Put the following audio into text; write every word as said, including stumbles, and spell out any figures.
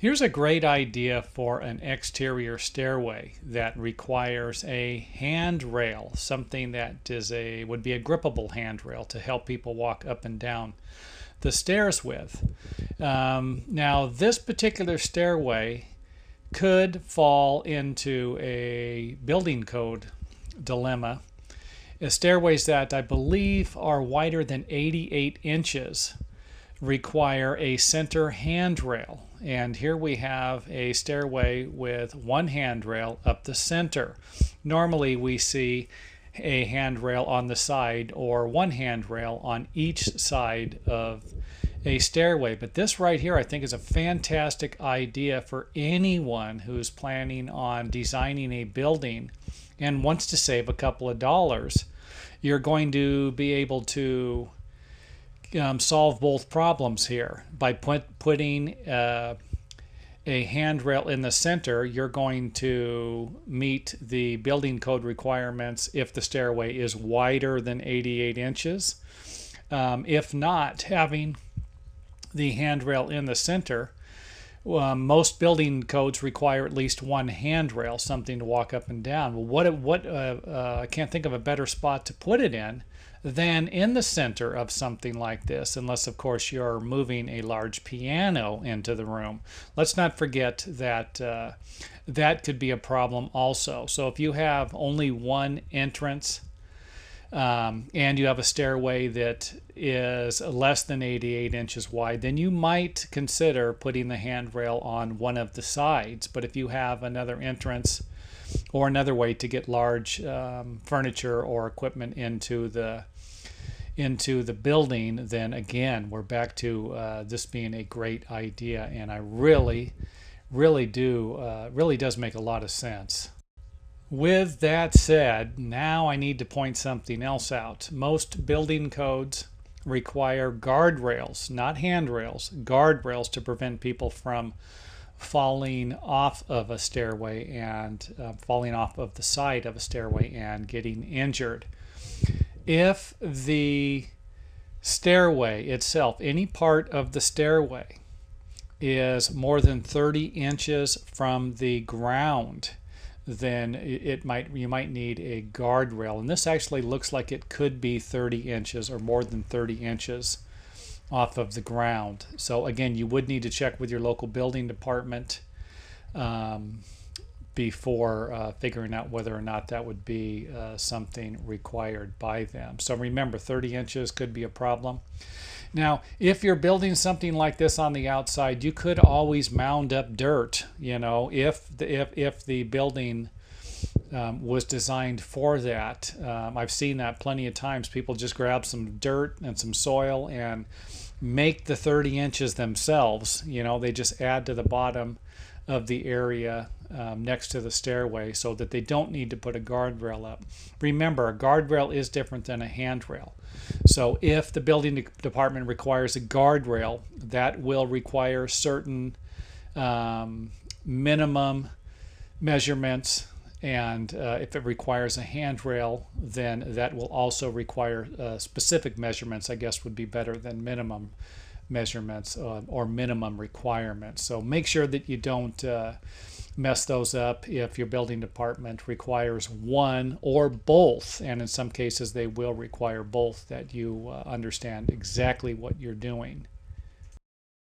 Here's a great idea for an exterior stairway that requires a handrail, something that is a would be a grippable handrail to help people walk up and down the stairs with. Um, now, this particular stairway could fall into a building code dilemma. Stairways that I believe are wider than eighty-eight inches require a center handrail. And here we have a stairway with one handrail up the center. Normally we see a handrail on the side or one handrail on each side of a stairway. But this right here I think is a fantastic idea for anyone who's planning on designing a building and wants to save a couple of dollars. You're going to be able to um, solve both problems here. By put, putting uh, a handrail in the center, you're going to meet the building code requirements if the stairway is wider than eighty-eight inches. Um, if not, having the handrail in the center, Um, most building codes require at least one handrail, something to walk up and down. Well, what, what, uh, uh, I can't think of a better spot to put it in than in the center of something like this, unless, of course, you're moving a large piano into the room. Let's not forget that uh, that could be a problem also. So if you have only one entrance Um, and you have a stairway that is less than eighty-eight inches wide, then you might consider putting the handrail on one of the sides. But if you have another entrance or another way to get large um, furniture or equipment into the into the building, then again, we're back to uh, this being a great idea. And I really, really do, uh, really does make a lot of sense. With that said, now I need to point something else out. Most building codes require guardrails, not handrails, guardrails to prevent people from falling off of a stairway and uh, falling off of the side of a stairway and getting injured. If the stairway itself, any part of the stairway, is more than thirty inches from the ground, then it might you might need a guardrail. And this actually looks like it could be thirty inches or more than thirty inches off of the ground. So again, you would need to check with your local building department um, before uh, figuring out whether or not that would be uh, something required by them. So remember, thirty inches could be a problem. Now, if you're building something like this on the outside, you could always mound up dirt. You know, if the, if, if the building um, was designed for that, um, I've seen that plenty of times. People just grab some dirt and some soil and make the thirty inches themselves. You know, they just add to the bottom of the area um, next to the stairway so that they don't need to put a guardrail up. Remember, a guardrail is different than a handrail. So if the building de- department requires a guardrail, that will require certain um, minimum measurements. And uh, if it requires a handrail, then that will also require uh, specific measurements, I guess would be better than minimum measurements uh, or minimum requirements. So make sure that you don't uh, mess those up if your building department requires one or both, and in some cases they will require both, that you uh, understand exactly what you're doing.